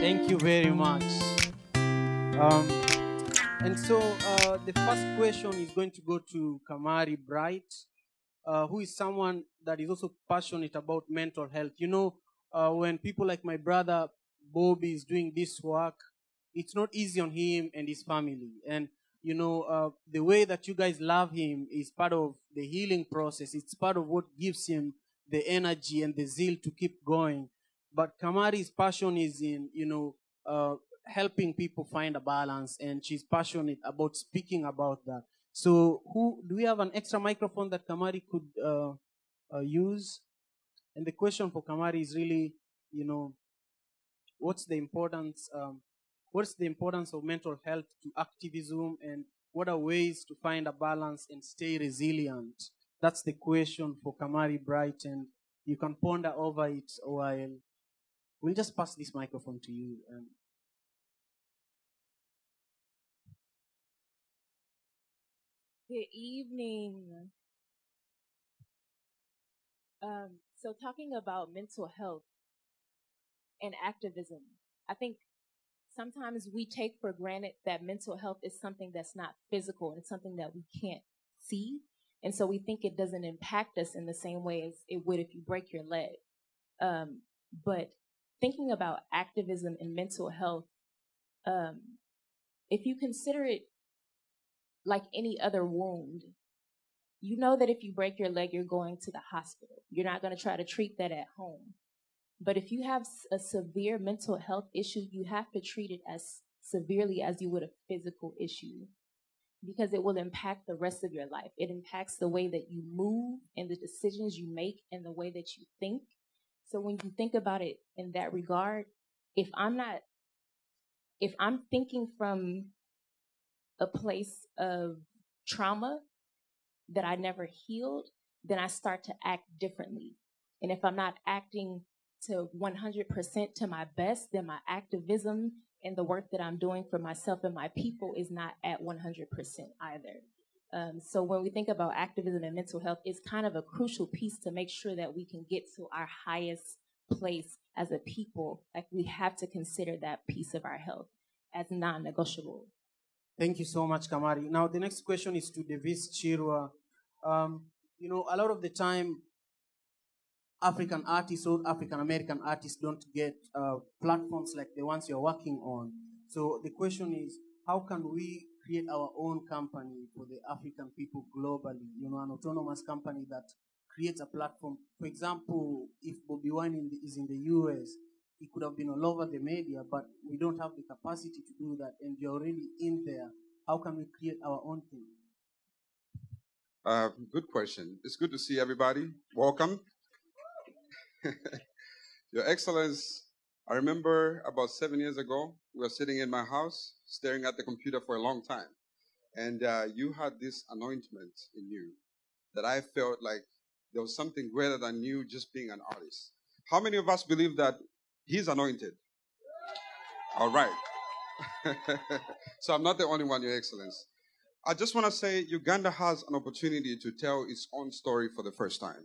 Thank you very much. And so the first question is going to go to Kamari Bright, who is someone that is also passionate about mental health. You know, when people like my brother Bobby is doing this work, it's not easy on him and his family. And, you know, the way that you guys love him is part of the healing process. It's part of what gives him the energy and the zeal to keep going. But Kamari's passion is in, you know, helping people find a balance, and she's passionate about speaking about that. So who do we have an extra microphone that Kamari could use? And the question for Kamari is really, you know, what's the importance of mental health to activism, and what are ways to find a balance and stay resilient? That's the question for Kamari Bright, and you can ponder over it a while. We'll just pass this microphone to you. Good evening. So talking about mental health and activism, I think sometimes we take for granted that mental health is something that's not physical. It's something that we can't see. And so we think it doesn't impact us in the same way as it would if you break your leg. But thinking about activism and mental health, if you consider it like any other wound, you know that if you break your leg, you're going to the hospital. You're not going to try to treat that at home. But if you have a severe mental health issue, you have to treat it as severely as you would a physical issue, because it will impact the rest of your life. It impacts the way that you move and the decisions you make and the way that you think. So when you think about it in that regard, if I'm thinking from a place of trauma that I never healed, then I start to act differently. And if I'm not acting to 100% to my best, then my activism and the work that I'm doing for myself and my people is not at 100% either. So when we think about activism and mental health, it's kind of a crucial piece to make sure that we can get to our highest place as a people. Like, we have to consider that piece of our health as non-negotiable. Thank you so much, Kamari. Now, the next question is to Davies Chirwa. You know, a lot of the time, African artists or African-American artists don't get platforms like the ones you're working on. So the question is, how can we create our own company for the African people globally? You know, an autonomous company that creates a platform. For example, if Bobi Wine is in the US, he could have been all over the media, but we don't have the capacity to do that, and you're really in there. How can we create our own thing? Good question. It's good to see everybody. Welcome. Your Excellency, I remember about 7 years ago, we were sitting in my house, staring at the computer for a long time. And you had this anointment in you that I felt like there was something greater than you just being an artist. How many of us believe that he's anointed? All right. So I'm not the only one, Your Excellency. I just want to say Uganda has an opportunity to tell its own story for the first time.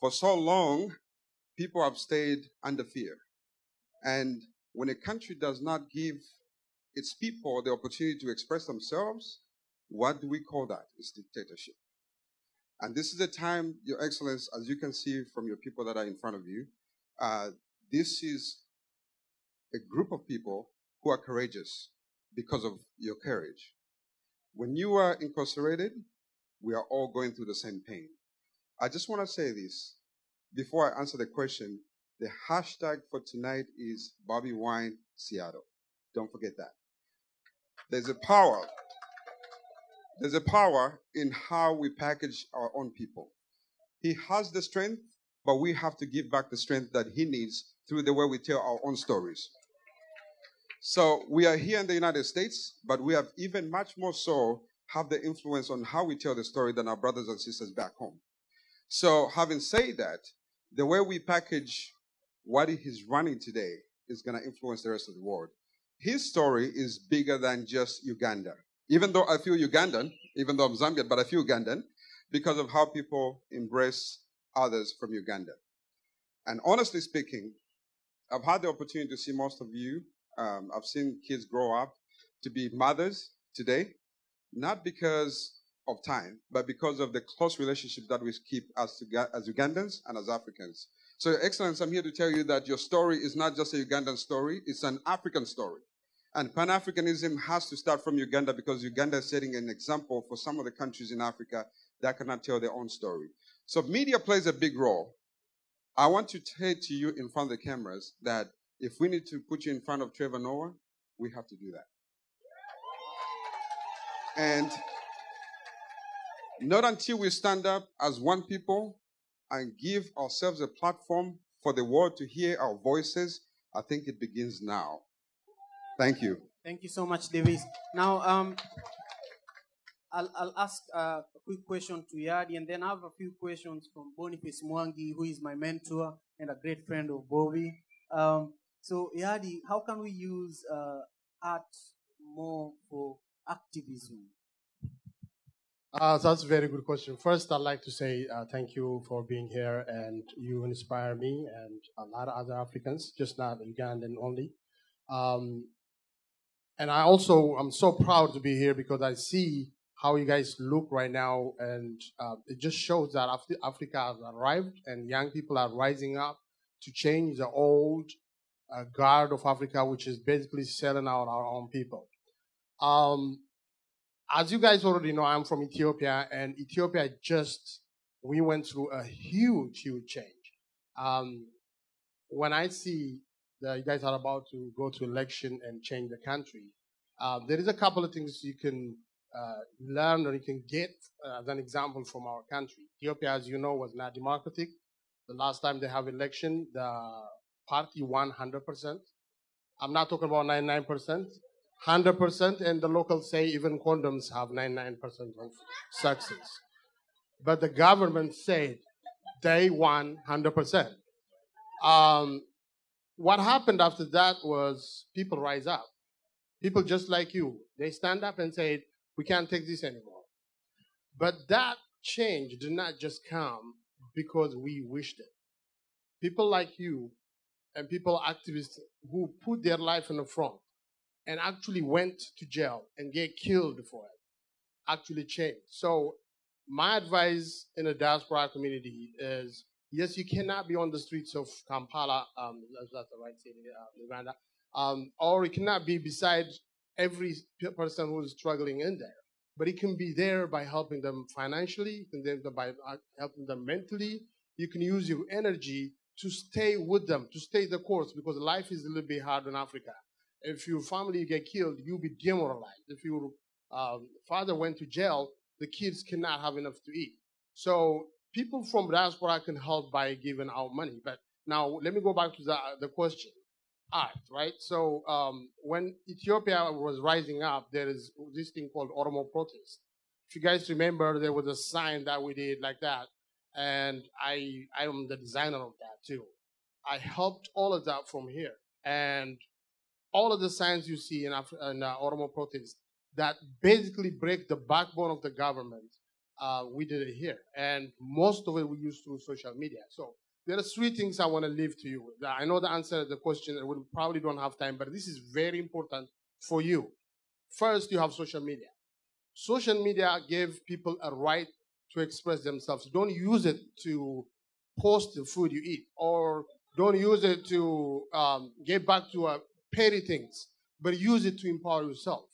For so long, people have stayed under fear. And when a country does not give its people the opportunity to express themselves, what do we call that? It's dictatorship. And this is a time, Your Excellency, as you can see from your people that are in front of you, this is a group of people who are courageous because of your courage. When you are incarcerated, we are all going through the same pain. I just want to say this before I answer the question. The hashtag for tonight is Bobi Wine Seattle. Don't forget that. There's a power in how we package our own people. He has the strength, but we have to give back the strength that he needs through the way we tell our own stories. So we are here in the United States, but we have even much more so have the influence on how we tell the story than our brothers and sisters back home. So having said that, the way we package what he's running today is going to influence the rest of the world. His story is bigger than just Uganda. Even though I feel Ugandan, even though I'm Zambian, but I feel Ugandan because of how people embrace others from Uganda. And honestly speaking, I've had the opportunity to see most of you. I've seen kids grow up to be mothers today, not because of time, but because of the close relationship that we keep as Ugandans and as Africans. So, Your Excellency, I'm here to tell you that your story is not just a Ugandan story, it's an African story. And Pan-Africanism has to start from Uganda, because Uganda is setting an example for some of the countries in Africa that cannot tell their own story. So media plays a big role. I want to say to you in front of the cameras that if we need to put you in front of Trevor Noah, we have to do that. And not until we stand up as one people and give ourselves a platform for the world to hear our voices, I think it begins now. Thank you. Thank you so much, Davies. Now, I'll ask a quick question to Yadi, and then I have a few questions from Boniface Mwangi, who is my mentor and a great friend of Bobby. So, Yadi, how can we use art more for activism? That's a very good question. First, I'd like to say thank you for being here, and you inspire me and a lot of other Africans, just not Ugandan only. And I also am so proud to be here, because I see how you guys look right now, and it just shows that Africa has arrived, and young people are rising up to change the old guard of Africa, which is basically selling out our own people. As you guys already know, I'm from Ethiopia, and Ethiopia we went through a huge, huge change. When I see that you guys are about to go to election and change the country, there is a couple of things you can learn, or you can get as an example from our country. Ethiopia, as you know, was not democratic. The last time they have election, the party won 100%. I'm not talking about 99%, 100%, and the locals say even condoms have 99% of success. But the government said they won 100%. What happened after that was people rise up. People just like you, they stand up and say, we can't take this anymore. But that change did not just come because we wished it. People like you and people, activists, who put their life in the front and actually went to jail and get killed for it, actually changed. So my advice in the diaspora community is, yes, you cannot be on the streets of Kampala, that's the right city, Uganda, or it cannot be beside every person who is struggling in there. But it can be there by helping them financially, by helping them mentally. You can use your energy to stay with them, to stay the course, because life is a little bit hard in Africa. If your family get killed, you'll be demoralized. If your father went to jail, the kids cannot have enough to eat. So people from diaspora can help by giving out money. But now let me go back to the question. Art, right? So when Ethiopia was rising up, there is this thing called Oromo protest. If you guys remember, there was a sign that we did like that, and I am the designer of that too. I helped all of that from here, and all of the signs you see in Oromo protest that basically break the backbone of the government, we did it here, and most of it we used through social media. So there are three things I want to leave to you. I know the answer to the question, and we probably don't have time, but this is very important for you. First, you have social media. Social media gave people a right to express themselves. Don't use it to post the food you eat, or don't use it to get back to petty things, but use it to empower yourself.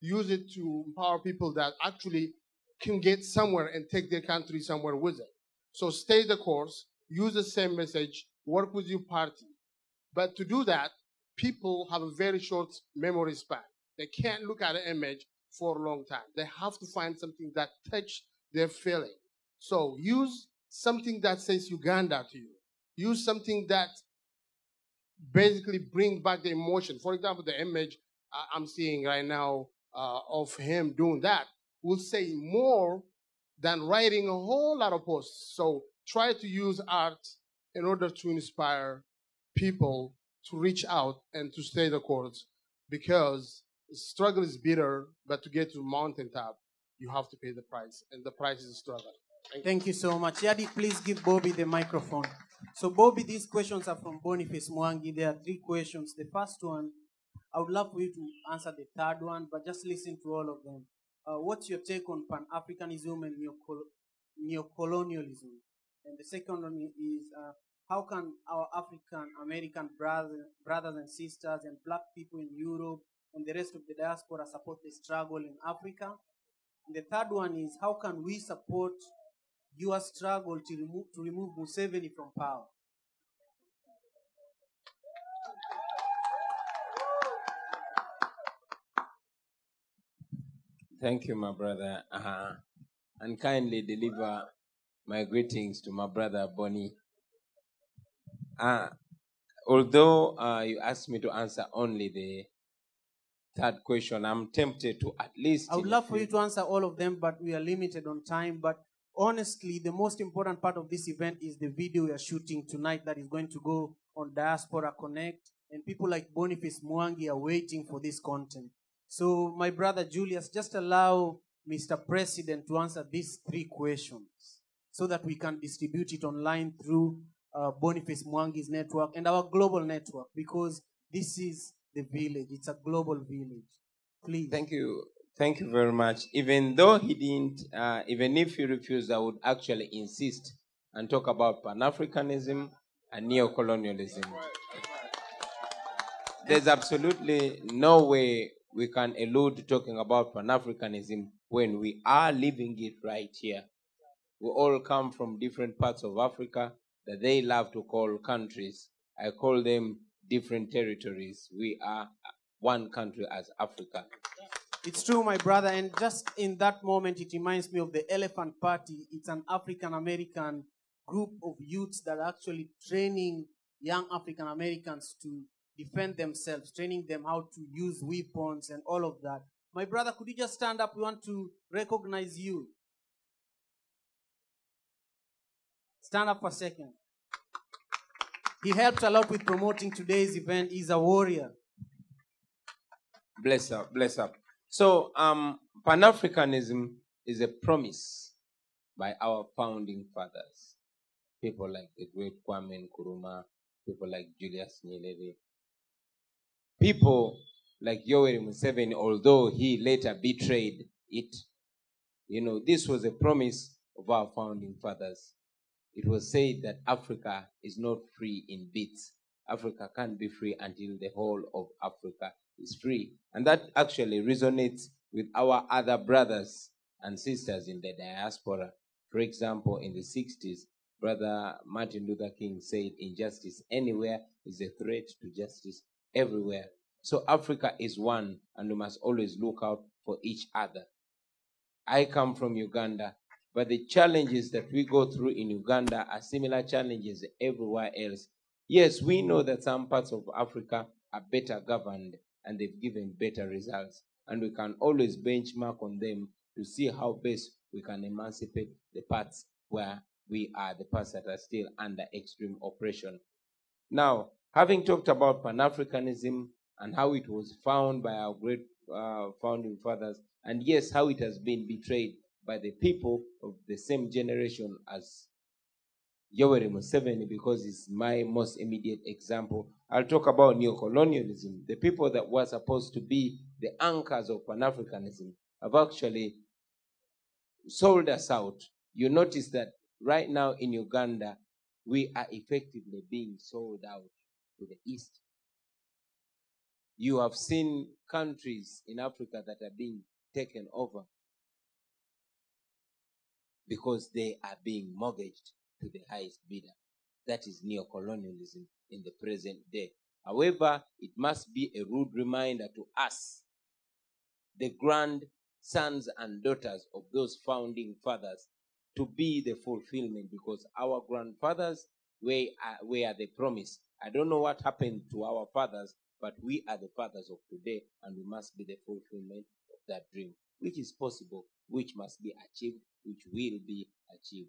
Use it to empower people that actually can get somewhere and take their country somewhere with it. So stay the course. Use the same message, work with your party. But to do that, people have a very short memory span. They can't look at an image for a long time. They have to find something that touches their feeling. So use something that says Uganda to you. Use something that basically brings back the emotion. For example, the image I'm seeing right now of him doing that will say more than writing a whole lot of posts. So try to use art in order to inspire people to reach out and to stay the course, because struggle is bitter, but to get to mountaintop, you have to pay the price, and the price is struggle. Thank you so much. Yadi, please give Bobby the microphone. So Bobby, these questions are from Boniface Mwangi. There are three questions. The first one, I would love for you to answer the third one, but just listen to all of them. What's your take on Pan-Africanism and neocolonialism? And the second one is, how can our African-American brothers and sisters and black people in Europe and the rest of the diaspora support the struggle in Africa? And the third one is, how can we support your struggle to remove Museveni from power? Thank you, my brother, and kindly deliver my greetings to my brother, Bonnie. Although you asked me to answer only the third question, I'm tempted to at least... I would love for you to answer all of them, but we are limited on time. But honestly, the most important part of this event is the video we are shooting tonight that is going to go on Diaspora Connect, and people like Boniface Mwangi are waiting for this content. So, my brother Julius, just allow Mr. President to answer these three questions so that we can distribute it online through Boniface Mwangi's network and our global network, because this is the village. It's a global village. Please. Thank you. Thank you very much. Even though he didn't, even if he refused, I would actually insist and talk about Pan-Africanism and neocolonialism. There's absolutely no way we can allude to talking about Pan-Africanism when we are living it right here. We all come from different parts of Africa that they love to call countries. I call them different territories. We are one country as Africa. It's true, my brother, and just in that moment, it reminds me of the Elephant Party. It's an African-American group of youths that are actually training young African-Americans to defend themselves, training them how to use weapons and all of that. My brother, could you just stand up? We want to recognize you. Stand up for a second. He helped a lot with promoting today's event. He's a warrior. Bless up, bless up. So, Pan-Africanism is a promise by our founding fathers. People like the great Kwame Nkrumah, people like Julius Nyerere, people like Yoweri Museveni, although he later betrayed it. You know, this was a promise of our founding fathers. It was said that Africa is not free in bits. Africa can't be free until the whole of Africa is free. And that actually resonates with our other brothers and sisters in the diaspora. For example, in the 60s, Brother Martin Luther King said, "Injustice anywhere is a threat to justice everywhere." So Africa is one, and we must always look out for each other. I come from Uganda, but the challenges that we go through in Uganda are similar challenges everywhere else. Yes, we know that some parts of Africa are better governed and they've given better results, and we can always benchmark on them to see how best we can emancipate the parts where we are, the parts that are still under extreme oppression. Now, having talked about Pan-Africanism and how it was found by our great founding fathers, and yes, how it has been betrayed by the people of the same generation as Yoweri Museveni, because it's my most immediate example. I'll talk about neocolonialism. The people that were supposed to be the anchors of Pan-Africanism have actually sold us out. You notice that right now in Uganda, we are effectively being sold out to the East. You have seen countries in Africa that are being taken over because they are being mortgaged to the highest bidder. That is neocolonialism in the present day. However, it must be a rude reminder to us, the grandsons and daughters of those founding fathers, to be the fulfillment, because our grandfathers were the promise. I don't know what happened to our fathers, but we are the fathers of today, and we must be the fulfillment of that dream, which is possible, which must be achieved, which will be achieved,